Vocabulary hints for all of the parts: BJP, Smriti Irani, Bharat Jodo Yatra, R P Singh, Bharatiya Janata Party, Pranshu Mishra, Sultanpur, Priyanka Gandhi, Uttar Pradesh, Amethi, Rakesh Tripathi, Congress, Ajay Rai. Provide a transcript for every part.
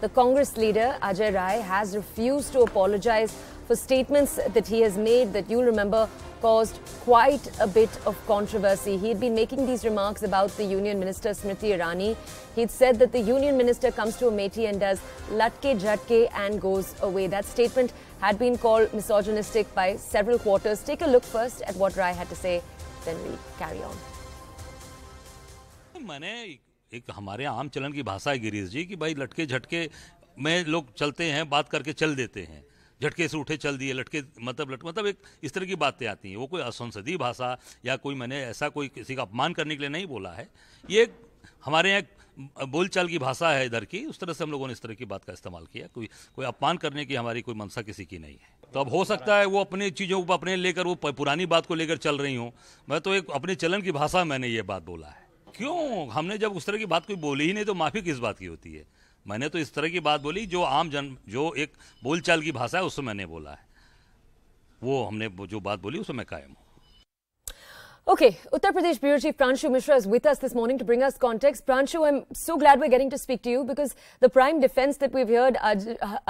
the Congress leader Ajay Rai has refused to apologize for statements that he has made that, you'll remember, caused quite a bit of controversy. He had been making these remarks about the Union Minister Smriti Irani. He'd said that the Union Minister comes to Amethi and does latke jhatke and goes away. That statement had been called misogynistic by several quarters. Take a look first at what Rai had to say, then we carry on. मैंने एक हमारे आम चलन की भाषा है गिरीश जी कि भाई लटके झटके में लोग चलते हैं, बात करके चल देते हैं, झटके से उठे चल दिए, लटके मतलब एक इस तरह की बातें आती हैं. वो कोई असंसदीय भाषा या कोई मैंने ऐसा कोई किसी का अपमान करने के लिए नहीं बोला है. ये हमारे यहाँ बोलचाल की भाषा है इधर की, उस तरह से हम लोगों ने इस तरह की बात का इस्तेमाल किया. कोई अपमान करने की हमारी कोई मंशा किसी की नहीं है. तो अब हो सकता है वो अपनी चीज़ों को अपने लेकर वो पुरानी बात को लेकर चल रही हूँ. मैं तो एक अपने चलन की भाषा मैंने ये बात बोला है. क्यों हमने जब उस तरह की बात कोई बोली ही नहीं तो माफ़ी किस बात की होती है. मैंने तो इस तरह की बात बोली जो आम जन जो एक बोलचाल की भाषा है उससे मैंने बोला है. वो हमने जो बात बोली उसमें मैं कायम हूँ. Okay, Uttar Pradesh Bureau Chief Pranshu Mishra is with us this morning to bring us context. Pranshu, I'm so glad we're getting to speak to you because the prime defense that we've heard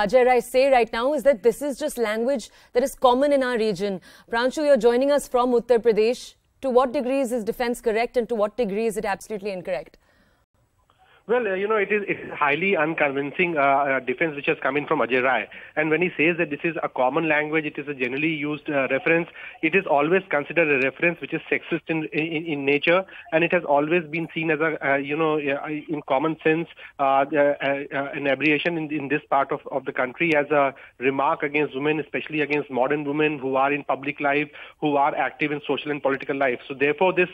Ajay Rai say right now is that this is just language that is common in our region. Pranshu, you're joining us from Uttar Pradesh. To what degree is his defense correct and to what degree is it absolutely incorrect? Well, it is highly unconvincing defense which has come in from Ajay Rai. And when he says that this is a common language, it is a generally used reference, it is always considered a reference which is sexist in nature, and it has always been seen as a, in common sense, an aberration in this part of the country as a remark against women, especially against modern women who are in public life, who are active in social and political life. So therefore, this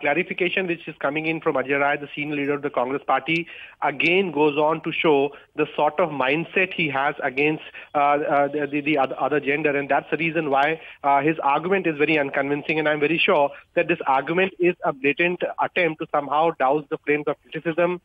clarification which is coming in from Ajay Rai, the senior leader of the Congress Party, again goes on to show the sort of mindset he has against the other gender, and that's the reason why his argument is very unconvincing. And I'm very sure that this argument is a blatant attempt to somehow douse the flames of criticism.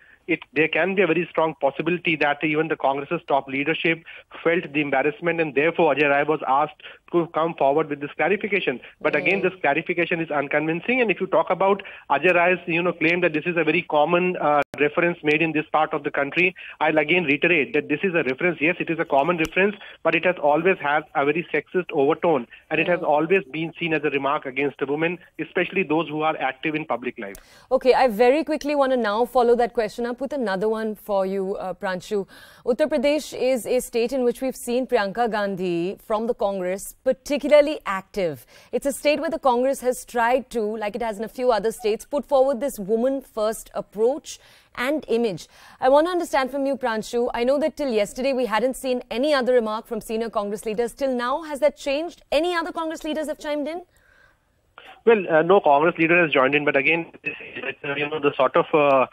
There can be a very strong possibility that even the Congress's top leadership felt the embarrassment, and therefore Ajay Rai was asked to come forward with this clarification. But again, this clarification is unconvincing. And if you talk about Ajay Rai's, claim that this is a very common reference made in this part of the country, I'll again reiterate that this is a reference. Yes, it is a common reference, but it has always had a very sexist overtone, and it has always been seen as a remark against women, especially those who are active in public life. Okay, I very quickly want to now follow that question up with another one for you, Pranshu. Uttar Pradesh is a state in which we've seen Priyanka Gandhi from the Congress particularly active. It's a state where the Congress has tried to, like it has in a few other states, put forward this woman-first approach and image. I want to understand from you, Pranshu, I know that till yesterday we hadn't seen any other remark from senior Congress leaders. Till now, has that changed? Any other Congress leaders have chimed in? Well, no Congress leader has joined in, but again, the sort of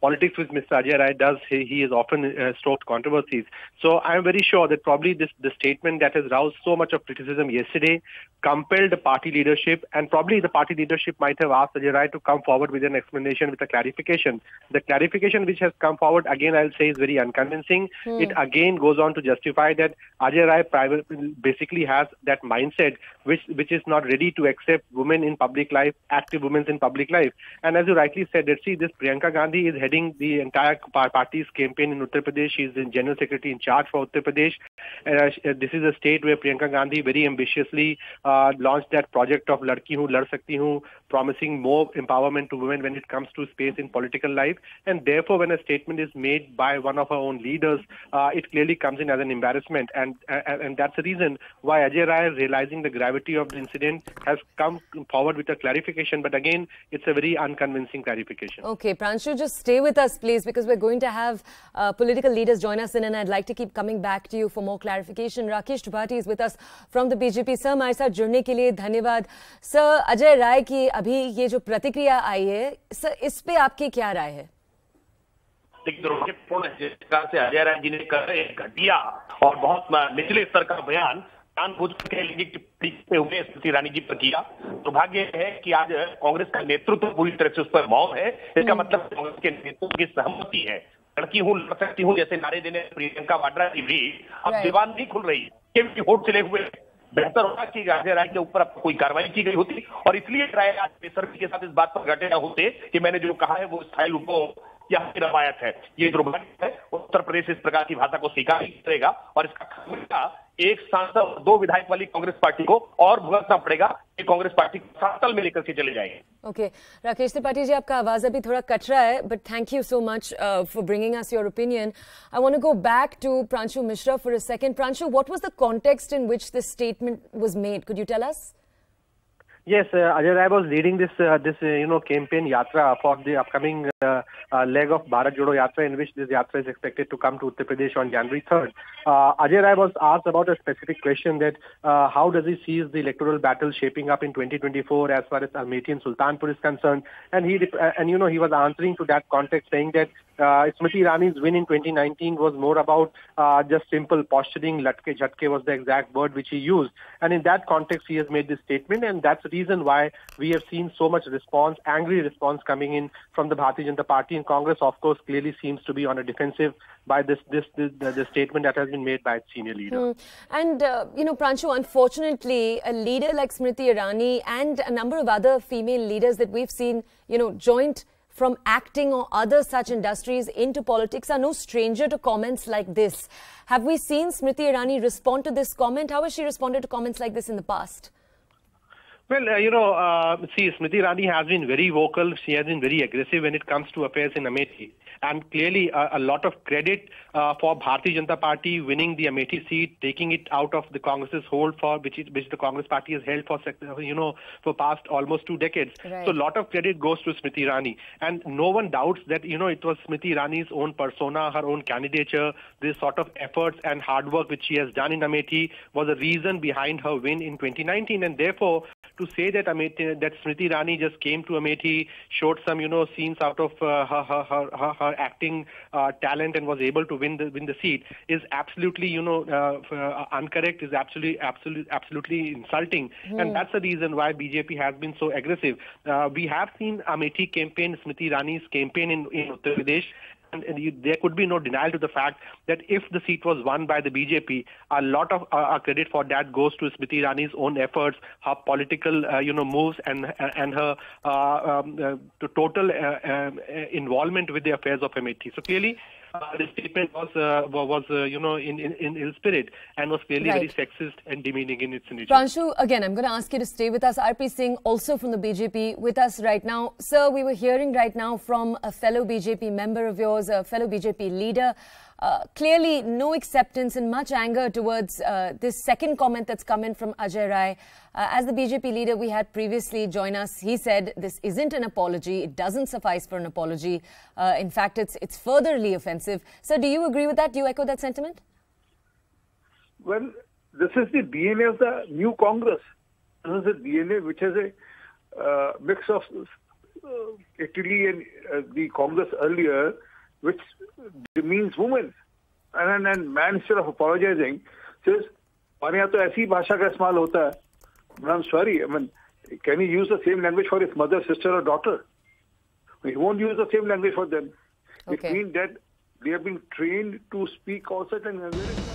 politics which Mr. Ajay Rai does, he has often stoked controversies. So I'm very sure that probably the statement that has roused so much of criticism yesterday compelled the party leadership, and probably the party leadership might have asked Ajay Rai to come forward with an explanation, with a clarification. The clarification which has come forward, again, I'll say is very unconvincing. It again goes on to justify that Ajay Rai basically has that mindset which is not ready to accept women in public life, active women in public life. And as you rightly said, let's see, this Priyanka Gandhi is heading the entire party's campaign in Uttar Pradesh. She is the General Secretary in charge for Uttar Pradesh. This is a state where Priyanka Gandhi very ambitiously launched that project of Ladki Hu, Lad Sakti Hu, promising more empowerment to women when it comes to space in political life. And therefore, when a statement is made by one of our own leaders, it clearly comes in as an embarrassment. And that's the reason why Ajay Rai, realizing the gravity of the incident, has come forward with a clarification, but again, it's a very unconvincing clarification. Okay, Pranshu, just stay with us, please, because we're going to have political leaders join us in, and I'd like to keep coming back to you for more clarification. Rakesh Tripathi is with us from the BJP. Sir, हमारे साथ जुड़ने के लिए धन्यवाद. Sir, Ajay Rai की अभी ये जो प्रतिक्रिया आई है, sir, इस पे आपकी क्या राय है? लेकिन दुर्भाग्यपूर्ण है जिस प्रकार से Ajay Rai जी ने कहा एक घटिया और बहुत निचले स्तर का बयान जानबूझकर के लिए हुए स्मृति ईरानी जी पर किया. दुर्भाग्य है कि आज कांग्रेस का नेतृत्व तो पूरी तरह से उस पर मौन है. इसका मतलब कांग्रेस के नेतृत्व की सहमति है. लड़की हूँ लड़ सकती हूँ जैसे नारे देने प्रियंका वाड्रा जी भी अब दीवार नहीं खुल रही क्योंकि होट चले हुए. बेहतर होगा कि अजय राय के ऊपर कोई कार्रवाई की गई होती, और इसलिए राय आज बेसर्मी के साथ इस बात पर घटे ना होते कि मैंने जो कहा है वो स्थायी रूपों यह रवायत है, ये दुर्भाग्य है। उत्तर प्रदेश इस प्रकार की भाषा को स्वीकार नहीं करेगा और इसका एक सांसद दो विधायक वाली कांग्रेस पार्टी को और भुगतना पड़ेगा। ये कांग्रेस पार्टी सातल में लेकर के चले जाएंगे। ओके, राकेश त्रिपाठी जी, आपका आवाज अभी थोड़ा कट रहा है, but thank you so much for bringing us your opinion. I want to go back to Pranshu Mishra for a second. Pranshu, what was the context in which this statement was made? Could you tell us? Yes, Ajay Rai was leading this campaign yatra for the upcoming leg of Bharat Jodo Yatra, in which this yatra is expected to come to Uttar Pradesh on January 3rd. Ajay Rai was asked about a specific question that how does he sees the electoral battle shaping up in 2024 as far as Amethi and Sultanpur is concerned, and he was answering to that context, saying that Smriti Irani's win in 2019 was more about just simple posturing. Latke jhatke was the exact word which he used, and in that context he has made this statement, and that's reason why we have seen so much response, angry response coming in from the Bharatiya Janata Party, and Congress, of course, clearly seems to be on a defensive by this statement that has been made by its senior leader. And Pranshu, unfortunately, a leader like Smriti Irani and a number of other female leaders that we've seen, joint from acting or other such industries into politics are no stranger to comments like this. Have we seen Smriti Irani respond to this comment? How has she responded to comments like this in the past? Well, see, Smriti Irani has been very vocal. She has been very aggressive when it comes to affairs in Amethi. And clearly, a lot of credit for Bharatiya Janata Party winning the Amethi seat, taking it out of the Congress's hold, for which the Congress Party has held for past almost 2 decades. Right. So, a lot of credit goes to Smriti Irani, and no one doubts that it was Smriti Irani's own persona, her own candidature, this sort of efforts and hard work which she has done in Amethi was the reason behind her win in 2019, and therefore, to say that Smriti Irani just came to Amethi, showed some scenes out of her acting talent and was able to win the seat is absolutely incorrect, is absolutely insulting, and that's the reason why BJP has been so aggressive. We have seen Amethi campaign, Smriti Irani's campaign in Uttar Pradesh. And there could be no denial to the fact that if the seat was won by the BJP, a lot of credit for that goes to Smriti Irani's own efforts, her political, moves, and her total involvement with the affairs of Amethi. So clearly, the statement was in ill spirit and was clearly very sexist and demeaning in its nature. Pranshu, again, I'm going to ask you to stay with us. R P Singh, also from the BJP, with us right now. Sir, we were hearing right now from a fellow BJP member of yours, a fellow BJP leader. Clearly, no acceptance and much anger towards this second comment that's come in from Ajay Rai. As the BJP leader we had previously join us, he said this isn't an apology. It doesn't suffice for an apology. In fact, it's furtherly offensive. So, do you agree with that? Do you echo that sentiment? Well, this is the DNA of the new Congress. This is a DNA which is a mix of Italy and the Congress earlier, which demeans women, and man, instead of apologizing, says, I'm sorry, I mean, can he use the same language for his mother, sister, or daughter? He won't use the same language for them. Okay. It means that they have been trained to speak all certain languages.